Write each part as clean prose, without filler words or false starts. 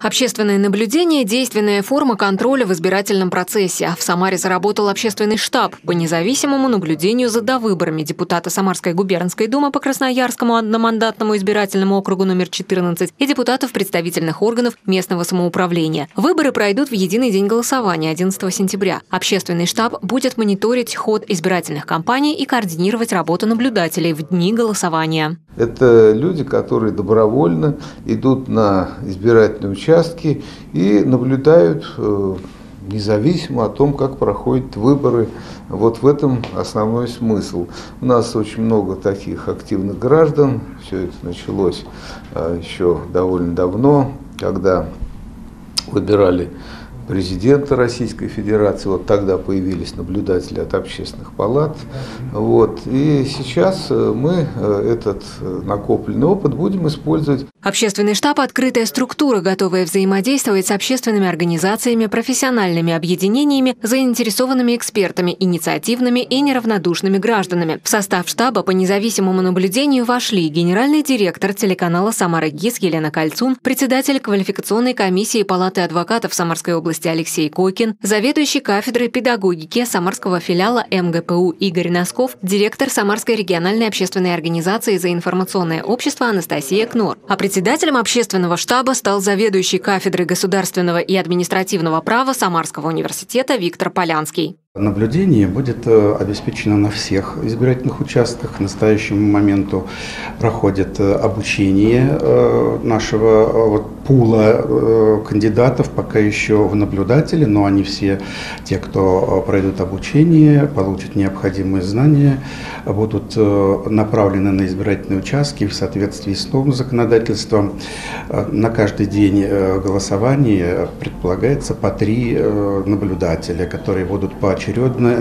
Общественное наблюдение – действенная форма контроля в избирательном процессе. В Самаре заработал общественный штаб по независимому наблюдению за довыборами депутата Самарской губернской думы по Красноярскому одномандатному избирательному округу номер 14 и депутатов представительных органов местного самоуправления. Выборы пройдут в единый день голосования 11 сентября. Общественный штаб будет мониторить ход избирательных кампаний и координировать работу наблюдателей в дни голосования. Это люди, которые добровольно идут на избирательные участки и наблюдают независимо о том, как проходят выборы. Вот в этом основной смысл. У нас очень много таких активных граждан. Все это началось еще довольно давно, когда выбирали президента Российской Федерации, вот тогда появились наблюдатели от общественных палат. Вот. И сейчас мы этот накопленный опыт будем использовать. Общественный штаб – открытая структура, готовая взаимодействовать с общественными организациями, профессиональными объединениями, заинтересованными экспертами, инициативными и неравнодушными гражданами. В состав штаба по независимому наблюдению вошли генеральный директор телеканала «Самара-ГИС» Елена Кольцун, председатель квалификационной комиссии Палаты адвокатов Самарской области Алексей Кокин, заведующий кафедрой педагогики самарского филиала МГПУ Игорь Носков, директор Самарской региональной общественной организации «За информационное общество» Анастасия Кнор. А председателем общественного штаба стал заведующий кафедрой государственного и административного права Самарского университета Виктор Полянский. Наблюдение будет обеспечено на всех избирательных участках. К настоящему моменту проходит обучение нашего пула кандидатов, пока еще в наблюдатели, но они все, те, кто пройдут обучение, получат необходимые знания, будут направлены на избирательные участки в соответствии с новым законодательством. На каждый день голосования предполагается по 3 наблюдателя, которые будут поочередно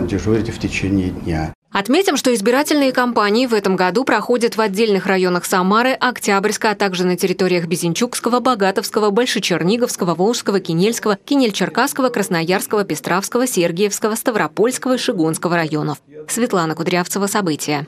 дежурить в течение дня. Отметим, что избирательные кампании в этом году проходят в отдельных районах Самары, Октябрьска, а также на территориях Безенчукского, Богатовского, Большечерниговского, Волжского, Кинельского, Кинель-Черкасского, Красноярского, Пестравского, Сергиевского, Ставропольского и Шигонского районов. Светлана Кудрявцева, события.